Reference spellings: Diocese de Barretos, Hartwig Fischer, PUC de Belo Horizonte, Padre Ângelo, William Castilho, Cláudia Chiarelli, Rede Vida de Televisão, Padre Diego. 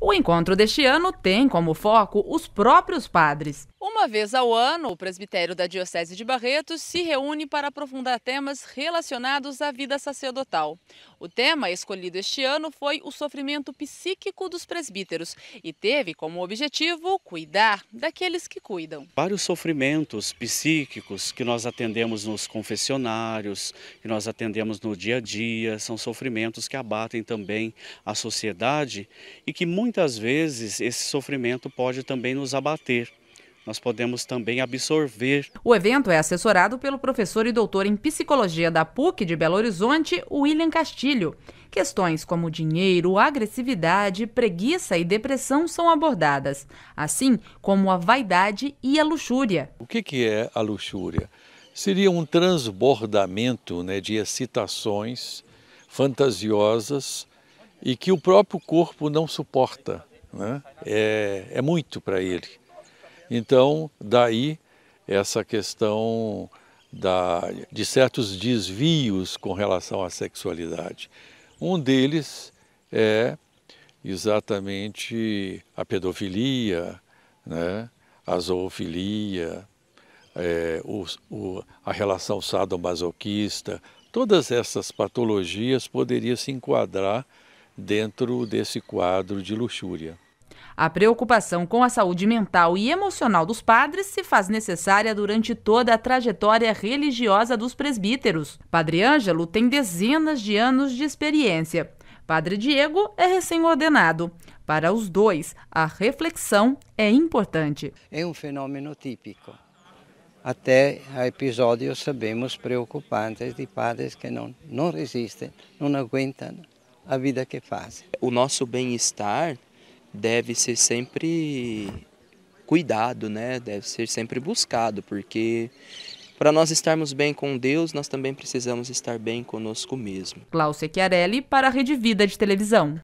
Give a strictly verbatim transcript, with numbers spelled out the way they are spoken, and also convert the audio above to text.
O encontro deste ano tem como foco os próprios padres. Uma vez ao ano, o presbitério da Diocese de Barretos se reúne para aprofundar temas relacionados à vida sacerdotal. O tema escolhido este ano foi o sofrimento psíquico dos presbíteros e teve como objetivo cuidar daqueles que cuidam. Vários sofrimentos psíquicos que nós atendemos nos confessionários, que nós atendemos no dia a dia, são sofrimentos que abatem também a sociedade e que muitas vezes esse sofrimento pode também nos abater. Nós podemos também absorver. O evento é assessorado pelo professor e doutor em psicologia da P U C de Belo Horizonte, William Castilho. Questões como dinheiro, agressividade, preguiça e depressão são abordadas, assim como a vaidade e a luxúria. O que que é a luxúria? Seria um transbordamento, né, de excitações fantasiosas e que o próprio corpo não suporta, né? É, é muito para ele. Então, daí essa questão da, de certos desvios com relação à sexualidade. Um deles é exatamente a pedofilia, né? A zoofilia, é, o, o, a relação sadomasoquista. Todas essas patologias poderiam se enquadrar dentro desse quadro de luxúria. A preocupação com a saúde mental e emocional dos padres se faz necessária durante toda a trajetória religiosa dos presbíteros. Padre Ângelo tem dezenas de anos de experiência. Padre Diego é recém-ordenado. Para os dois, a reflexão é importante. É um fenômeno típico. Até episódios, sabemos, preocupantes de padres que não, não resistem, não aguentam a vida que fazem. O nosso bem-estar deve ser sempre cuidado, né? Deve ser sempre buscado, porque para nós estarmos bem com Deus, nós também precisamos estar bem conosco mesmo. Cláudia Chiarelli para a Rede Vida de Televisão.